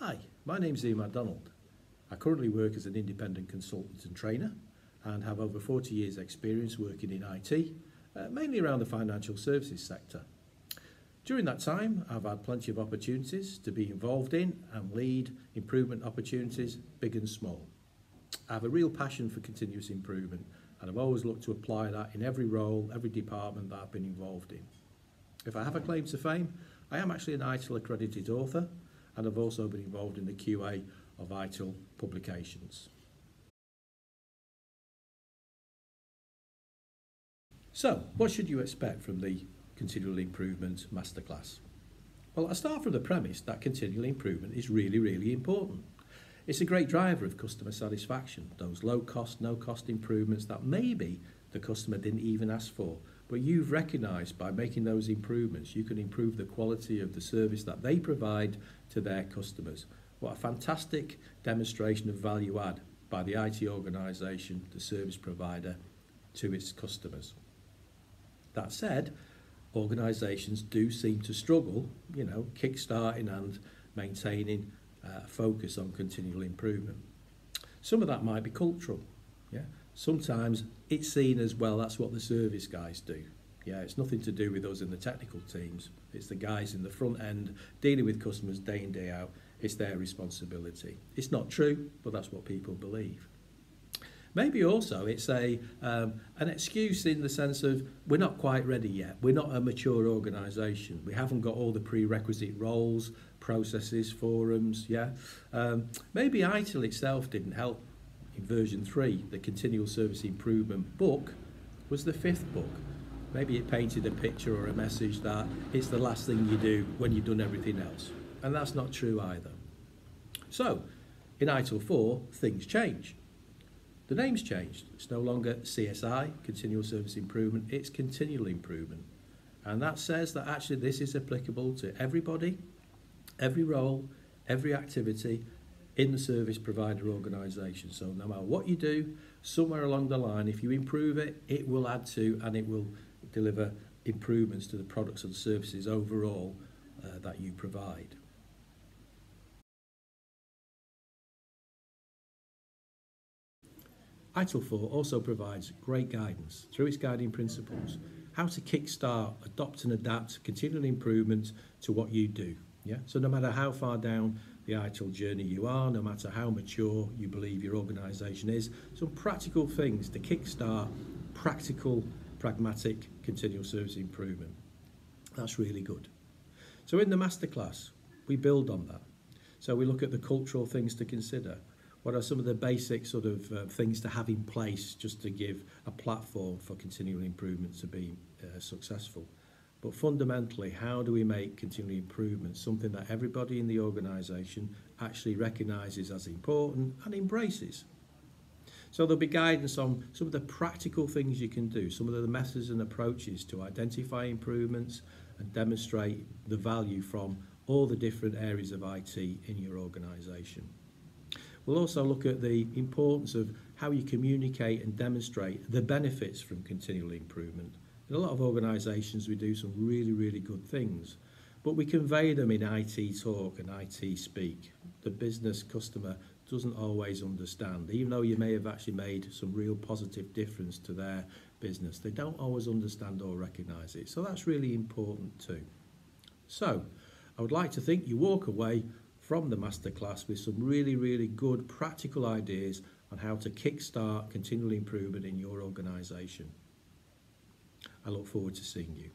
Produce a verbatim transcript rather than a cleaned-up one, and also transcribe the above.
Hi, my name's Ian MacDonald. I currently work as an independent consultant and trainer and have over forty years experience working in I T, uh, mainly around the financial services sector. During that time, I've had plenty of opportunities to be involved in and lead improvement opportunities, big and small. I have a real passion for continuous improvement, and I've always looked to apply that in every role, every department that I've been involved in. If I have a claim to fame, I am actually an I T I L accredited author, and I've also been involved in the Q A of I T I L publications. So, what should you expect from the Continual Improvement Masterclass? Well, I start from the premise that continual improvement is really, really important. It's a great driver of customer satisfaction, those low-cost, no-cost improvements that maybe the customer didn't even ask for, but you've recognised by making those improvements, you can improve the quality of the service that they provide to their customers. What a fantastic demonstration of value add by the I T organisation, the service provider, to its customers. That said, organisations do seem to struggle, you know, kick-starting and maintaining uh, focus on continual improvement. Some of that might be cultural, yeah. Sometimes it's seen as, well, that's what the service guys do. Yeah, it's nothing to do with us in the technical teams. It's the guys in the front end dealing with customers day in, day out. It's their responsibility. It's not true, but that's what people believe. Maybe also it's a, um, an excuse in the sense of, we're not quite ready yet. We're not a mature organisation. We haven't got all the prerequisite roles, processes, forums, yeah. Um, maybe I T I L itself didn't help. Version three, the Continual Service Improvement book, was the fifth book. Maybe it painted a picture or a message that it's the last thing you do when you've done everything else. And that's not true either. So, in I T I L four, things change. The name's changed. It's no longer C S I, Continual Service Improvement, it's Continual Improvement. And that says that actually this is applicable to everybody, every role, every activity, in the service provider organisation. So no matter what you do, somewhere along the line, if you improve it, it will add to and it will deliver improvements to the products and services overall uh, that you provide. I T I L four also provides great guidance through its guiding principles, how to kickstart, adopt and adapt continual improvements to what you do. Yeah? So no matter how far down the I T I L journey you are, no matter how mature you believe your organisation is, some practical things to kickstart practical, pragmatic, continual service improvement. That's really good. So in the masterclass, we build on that. So we look at the cultural things to consider. What are some of the basic sort of uh, things to have in place just to give a platform for continual improvement to be uh, successful? But fundamentally, how do we make continual improvement something that everybody in the organisation actually recognises as important and embraces? So there'll be guidance on some of the practical things you can do, some of the methods and approaches to identify improvements and demonstrate the value from all the different areas of I T in your organisation. We'll also look at the importance of how you communicate and demonstrate the benefits from continual improvement. In a lot of organisations, we do some really, really good things, but we convey them in I T talk and I T speak. The business customer doesn't always understand. Even though you may have actually made some real positive difference to their business, they don't always understand or recognise it. So that's really important too. So I would like to think you walk away from the masterclass with some really, really good practical ideas on how to kickstart continual improvement in your organisation. I look forward to seeing you.